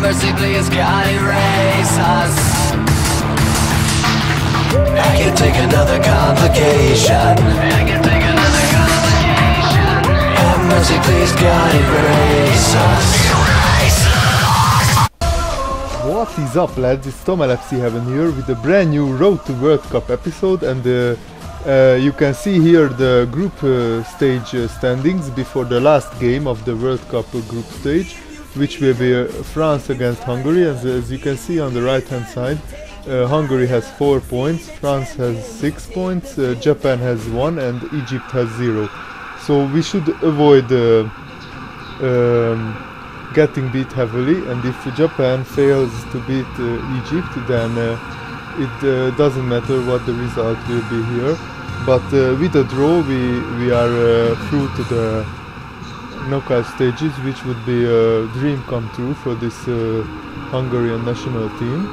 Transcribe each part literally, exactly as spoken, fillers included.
mercifully is gonna erase us. I can take another complication. I can take another complication. Have mercy, please, God, erase us. Erase us. What is up, lads? It's Tom L F C Heaven here with a brand new Road to World Cup episode, and the. Uh, you can see here the group uh, stage uh, standings before the last game of the World Cup uh, group stage, which will be uh, France against Hungary. As, as you can see on the right hand side, uh, Hungary has four points, France has six points, uh, Japan has one, and Egypt has zero. So we should avoid uh, um, getting beat heavily, and if Japan fails to beat uh, Egypt, then uh, it uh, doesn't matter what the result will be here. But uh, with a draw, we, we are uh, through to the knockout stages, which would be a dream come true for this uh, Hungarian national team.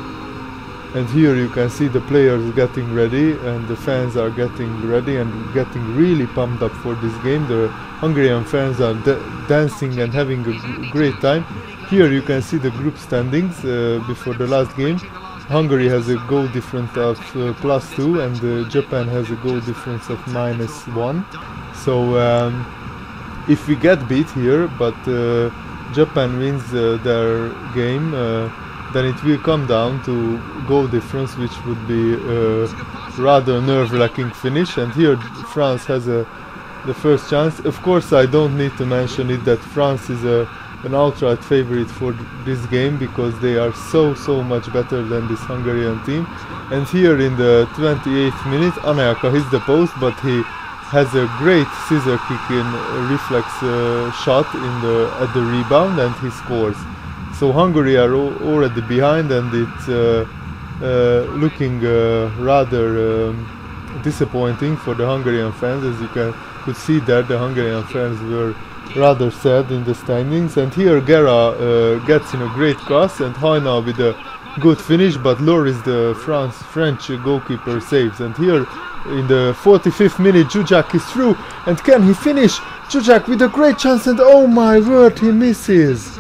And here you can see the players getting ready, and the fans are getting ready and getting really pumped up for this game. The Hungarian fans are dancing and having a great time. Here you can see the group standings uh, before the last game. Hungary has a goal difference of uh, plus two, and uh, Japan has a goal difference of minus one. So um, if we get beat here, but uh, Japan wins uh, their game, uh, then it will come down to goal difference, which would be a rather nerve-wracking finish. And here France has a, the first chance. Of course, I don't need to mention it that France is a an outright favorite for this game, because they are so so much better than this Hungarian team. And here in the twenty-eighth minute, Anelka hits the post, but he has a great scissor kick in reflex uh, shot in the at the rebound, and he scores. So Hungary are already behind, and it's uh, uh, looking uh, rather um, disappointing for the Hungarian fans. As you can could see there, the Hungarian fans were rather sad in the standings. And here Gera uh, gets in a great cross, and Hajnal with a good finish, but Loris, the France French goalkeeper, saves. And here in the forty-fifth minute, Dzsudzsák is through, and can he finish? Dzsudzsák with a great chance, and oh my word, he misses!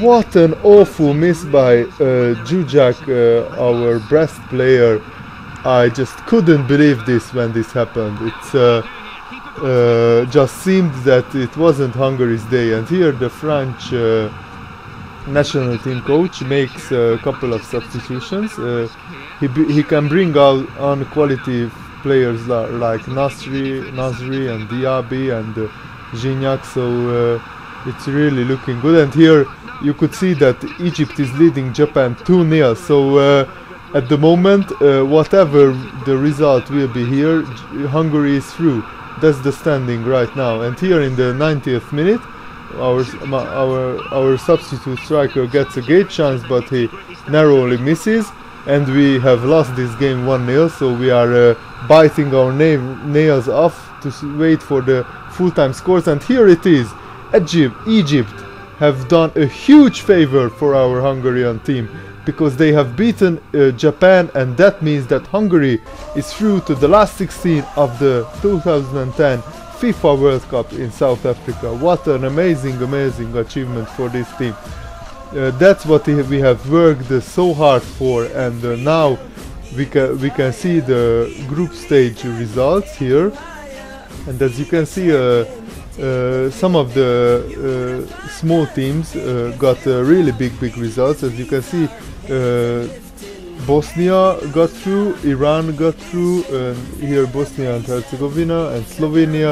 What an awful miss by uh, Dzsudzsák, uh, our best player. I just couldn't believe this when this happened. It's uh, Uh, just seemed that it wasn't Hungary's day. And here the French uh, national team coach makes a couple of substitutions. Uh, he, b he can bring out on quality players la like Nasri, Nasri and Diaby and uh, Gignac, so uh, it's really looking good. And here you could see that Egypt is leading Japan two nil, so uh, at the moment, uh, whatever the result will be here, J Hungary is through. That's the standing right now. And here in the ninetieth minute, our our our substitute striker gets a great chance, but he narrowly misses, and we have lost this game one nil. So we are uh, biting our na nails off to s wait for the full-time scores. And here it is. Egypt, Egypt have done a huge favor for our Hungarian team, because they have beaten uh, Japan, and that means that Hungary is through to the last sixteen of the two thousand ten FIFA World Cup in South Africa. What an amazing, amazing achievement for this team. Uh, that's what we have worked uh, so hard for, and uh, now we can, we can see the group stage results here. And as you can see, uh, Uh, some of the uh, small teams uh, got uh, really big big results. As you can see, uh, Bosnia got through, Iran got through, and here Bosnia and Herzegovina and Slovenia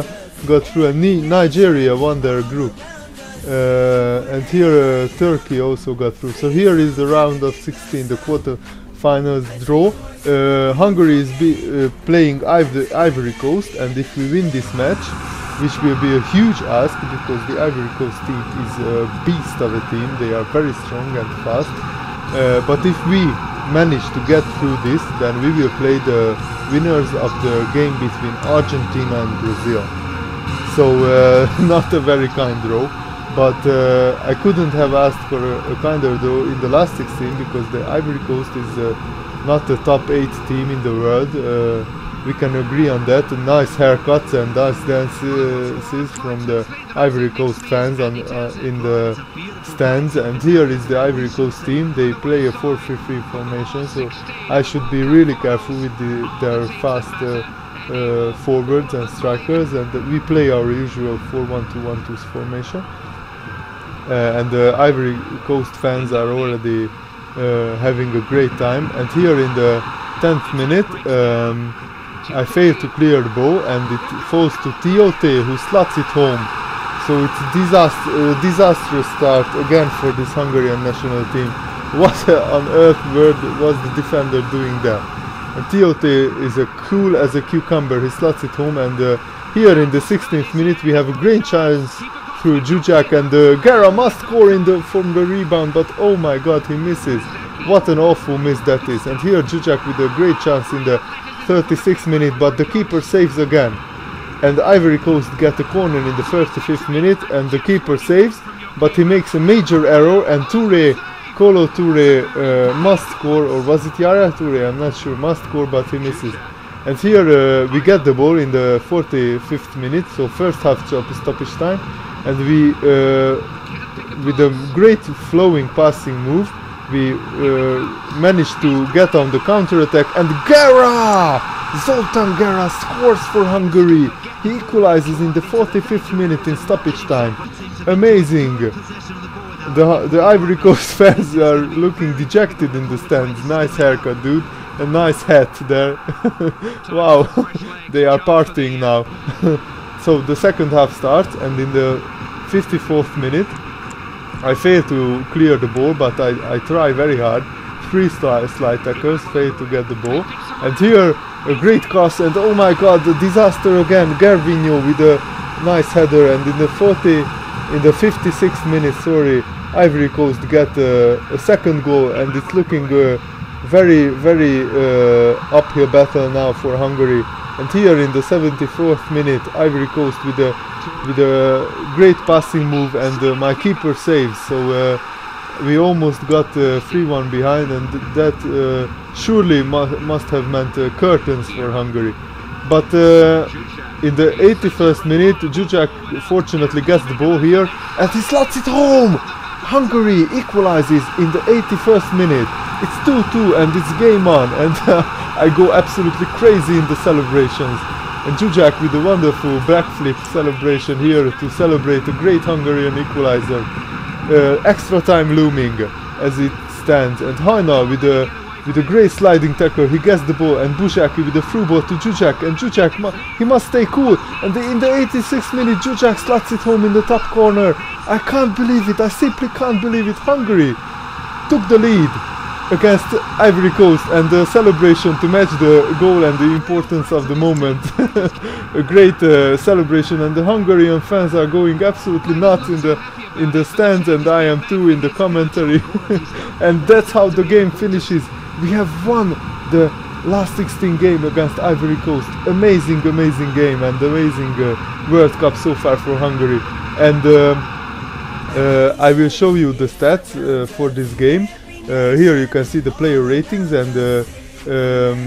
got through, and Ni Nigeria won their group, uh, and here uh, Turkey also got through. So here is the round of sixteen, the quarter finals draw. uh, Hungary is be, uh, playing Iv Ivory Coast, and if we win this match, which will be a huge ask, because the Ivory Coast team is a beast of a team. They are very strong and fast. Uh, but if we manage to get through this, then we will play the winners of the game between Argentina and Brazil. So uh, not a very kind draw, but uh, I couldn't have asked for a, a kinder draw in the last sixteen, because the Ivory Coast is uh, not a top eight team in the world. Uh, we can agree on that. Nice haircuts and nice dances from the Ivory Coast fans on, uh, in the stands. And here is the Ivory Coast team. They play a four three three formation, so I should be really careful with the, their fast uh, uh, forwards and strikers. And we play our usual four one two one two formation. Uh, and the Ivory Coast fans are already uh, having a great time. And here in the tenth minute, um, I fail to clear the ball and it falls to Tioté, who slots it home. So it's a disaster, uh, disastrous start again for this Hungarian national team. What on earth were th was the defender doing there? And Tioté is a cool as a cucumber. He slots it home, and uh, here in the sixteenth minute we have a great chance through Dzsudzsák, and uh, Gera must score in the, from the rebound, but oh my god, he misses. What an awful miss that is. And here Dzsudzsák with a great chance in the thirty-sixth minute, but the keeper saves again. And Ivory Coast get a corner in the thirty-fifth minute, and the keeper saves, but he makes a major error, and Toure, Kolo Toure uh, must score, or was it Yara Toure, I'm not sure, must score, but he misses. And here uh, we get the ball in the forty-fifth minute, so first half stoppage time. And we, uh, with a great flowing passing move, we uh, managed to get on the counter-attack, and Gera! Zoltán Gera scores for Hungary! He equalizes in the forty-fifth minute in stoppage time. Amazing! The, the Ivory Coast fans are looking dejected in the stands. Nice haircut, dude. A nice hat there. Wow, they are partying now. So the second half starts, and in the fifty-fourth minute I fail to clear the ball, but I, I try very hard. Three slide, slide tackles, fail to get the ball. And here a great cross, and oh my god, the disaster again. Gervinho with a nice header, and in the forty, in the fifty-sixth minute, sorry, Ivory Coast get a, a second goal, and it's looking uh, very, very uh, uphill battle now for Hungary. And here in the seventy-fourth minute, Ivory Coast with a with a great passing move, and uh, my keeper saves. So uh, we almost got three one uh, behind, and that uh, surely mu must have meant uh, curtains for Hungary. But uh, in the eighty-first minute, Dzsudzsák fortunately gets the ball here, and he slots it home. Hungary equalizes in the eighty-first minute. It's two two, and it's game on, and uh, I go absolutely crazy in the celebrations. And Dzsudzsák with a wonderful backflip celebration here to celebrate a great Hungarian equalizer. Uh, extra time looming as it stands. And Hajnal with a with a great sliding tackle, he gets the ball, and Buzsaki with a through ball to Dzsudzsák, and Dzsudzsák mu he must stay cool. And the, in the eighty-sixth minute, Dzsudzsák slots it home in the top corner. I can't believe it. I simply can't believe it. Hungary took the lead against Ivory Coast, and the celebration to match the goal and the importance of the moment. A great uh, celebration, and the Hungarian fans are going absolutely nuts in the in the stands, and I am too in the commentary. And that's how the game finishes. We have won the last sixteen game against Ivory Coast. Amazing, amazing game, and amazing uh, World Cup so far for Hungary. And um, uh, I will show you the stats uh, for this game. Uh, here you can see the player ratings, and uh, um,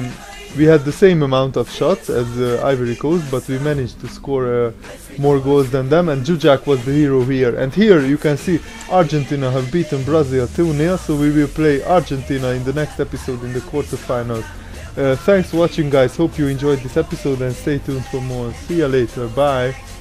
we had the same amount of shots as uh, Ivory Coast, but we managed to score uh, more goals than them, and Dzsudzsák was the hero here. And here you can see Argentina have beaten Brazil two nil, so we will play Argentina in the next episode in the quarterfinals. Uh, thanks for watching, guys. Hope you enjoyed this episode, and stay tuned for more. See ya later, bye!